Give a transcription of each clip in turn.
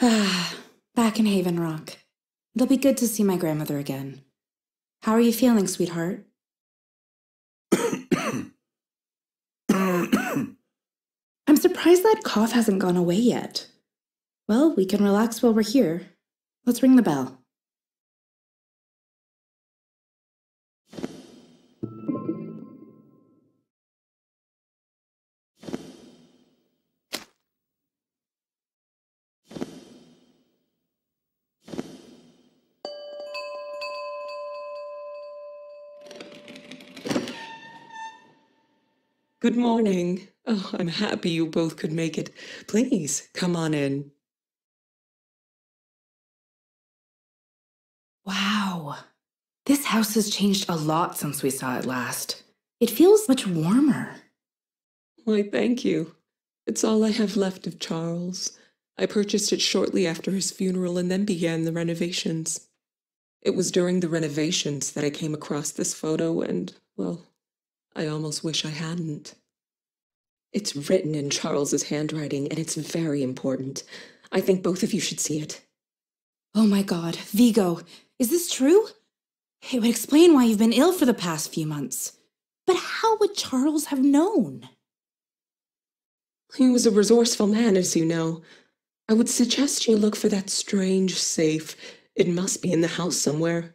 Back in Haven Rock. It'll be good to see my grandmother again. How are you feeling, sweetheart? I'm surprised that cough hasn't gone away yet. Well, we can relax while we're here. Let's ring the bell. Good morning. Oh, I'm happy you both could make it. Please, come on in. Wow. This house has changed a lot since we saw it last. It feels much warmer. Why, thank you. It's all I have left of Charles. I purchased it shortly after his funeral and then began the renovations. It was during the renovations that I came across this photo and, well, I almost wish I hadn't. It's written in Charles's handwriting, and it's very important. I think both of you should see it. Oh my God, Vigo, is this true? It would explain why you've been ill for the past few months. But how would Charles have known? He was a resourceful man, as you know. I would suggest you look for that strange safe. It must be in the house somewhere.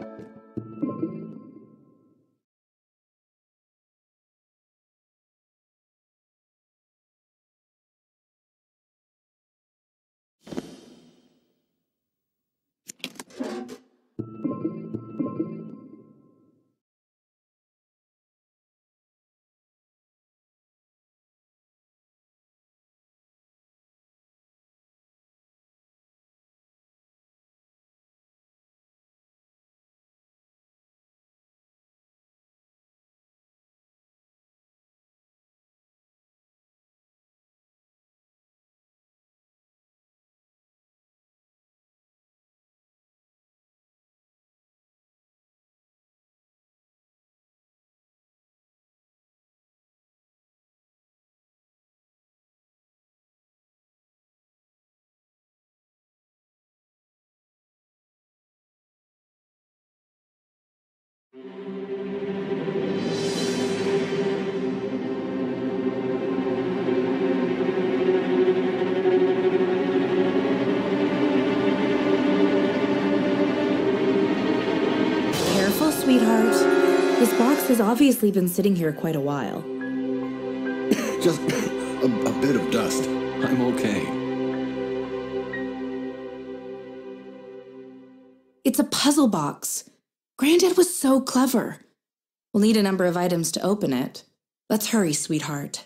Careful, sweetheart. This box has obviously been sitting here quite a while. Just a bit of dust. I'm okay. It's a puzzle box. Granddad was so clever. We'll need a number of items to open it. Let's hurry, sweetheart.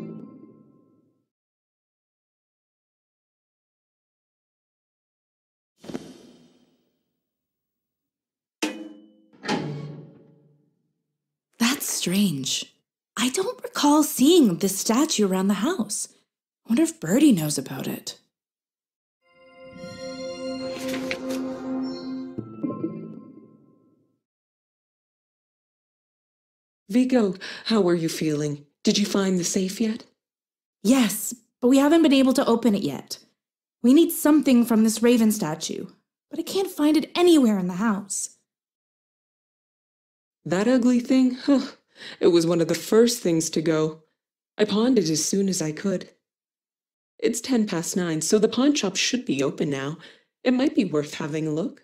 strange. I don't recall seeing this statue around the house. I wonder if Birdie knows about it. Vigo, how are you feeling? Did you find the safe yet? Yes, but we haven't been able to open it yet. We need something from this raven statue, but I can't find it anywhere in the house. That ugly thing? Huh. It was one of the first things to go. I pawned it as soon as I could. It's 9:10, so the pawn shop should be open now. It might be worth having a look.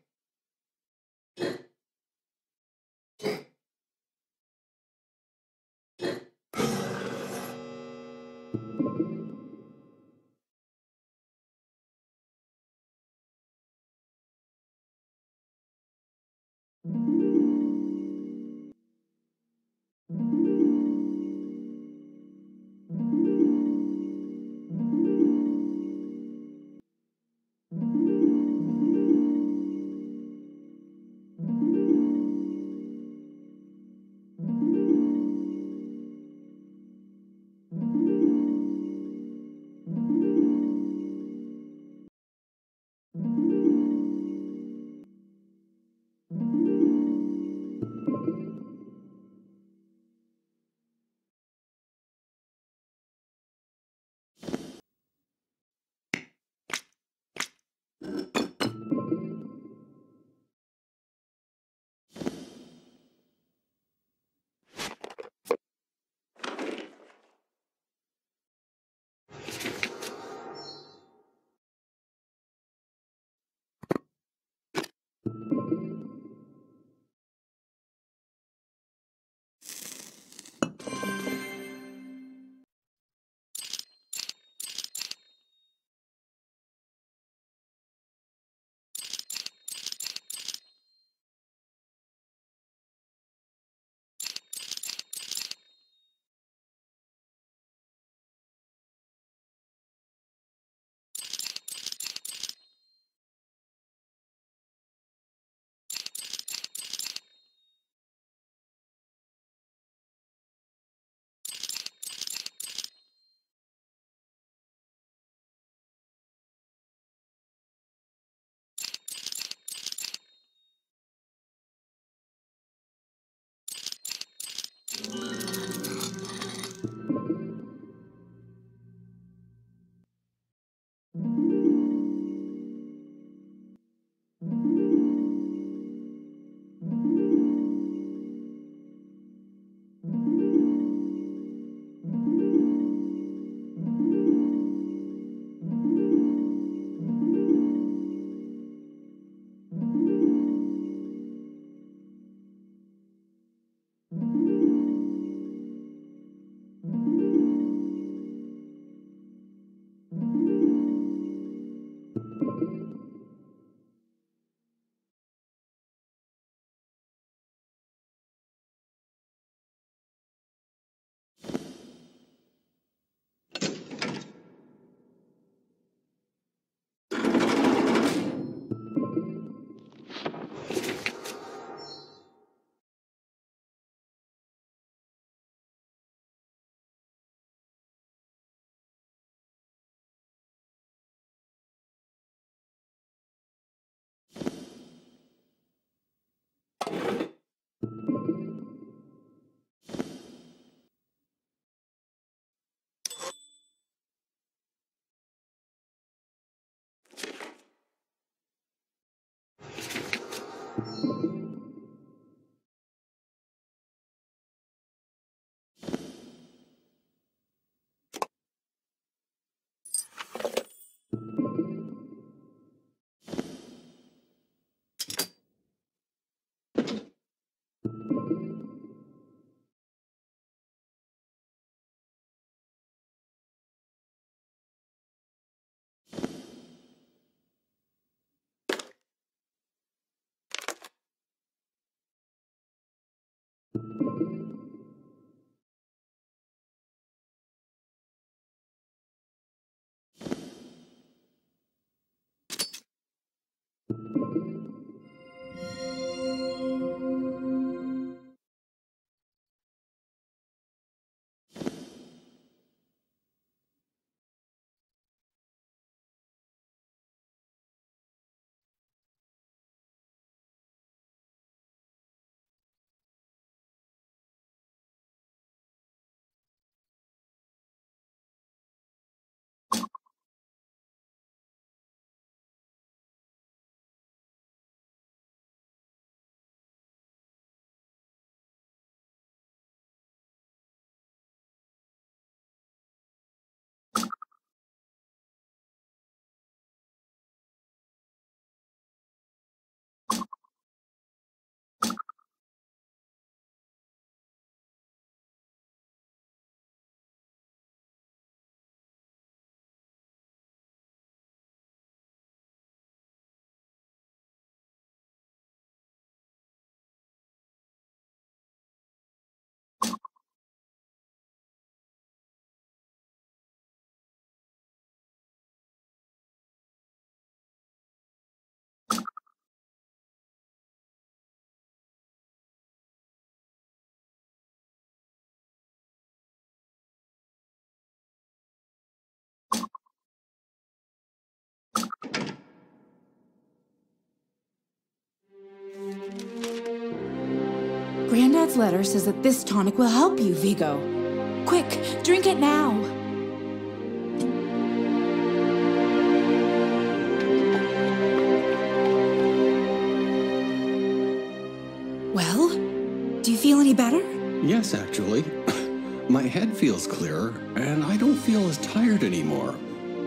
Granddad's letter says that this tonic will help you, Vigo. Quick, drink it now. Well, do you feel any better? Yes, actually. My head feels clearer, and I don't feel as tired anymore.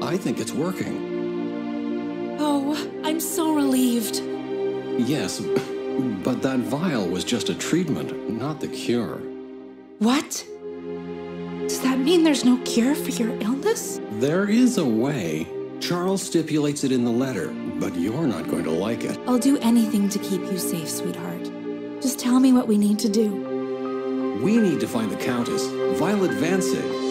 I think it's working. Oh, I'm so relieved. Yes. But that vial was just a treatment, not the cure. What? Does that mean there's no cure for your illness? There is a way. Charles stipulates it in the letter, but you're not going to like it. I'll do anything to keep you safe, sweetheart. Just tell me what we need to do. We need to find the Countess, Violet Vancey.